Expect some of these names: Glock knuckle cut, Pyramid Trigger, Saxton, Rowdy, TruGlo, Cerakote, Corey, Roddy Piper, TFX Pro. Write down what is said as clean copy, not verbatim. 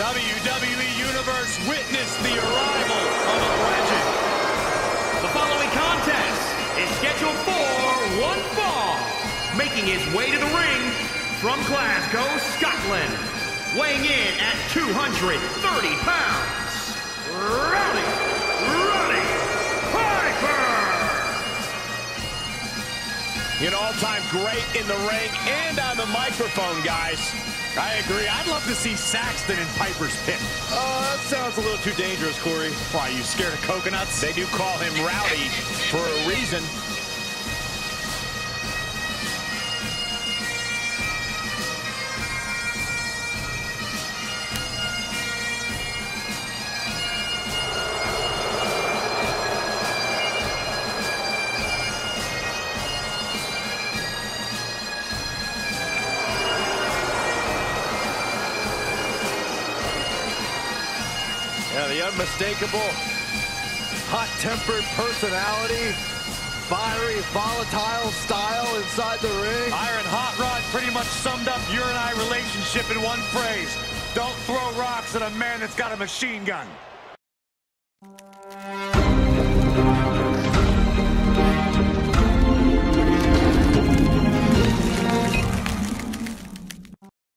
WWE Universe witnessed the arrival of a legend. The following contest is scheduled for one fall. Making his way to the ring from Glasgow, Scotland. Weighing in at 230 pounds, Roddy Piper! An all-time great in the ring and on the microphone, guys. I agree. I'd love to see Saxton in Piper's pit. Oh, that sounds a little too dangerous, Corey. Why, you scared of coconuts? They do call him Rowdy for a reason. The unmistakable, hot-tempered personality, fiery, volatile style inside the ring. Iron Hot Rod pretty much summed up your and I relationship in one phrase. Don't throw rocks at a man that's got a machine gun.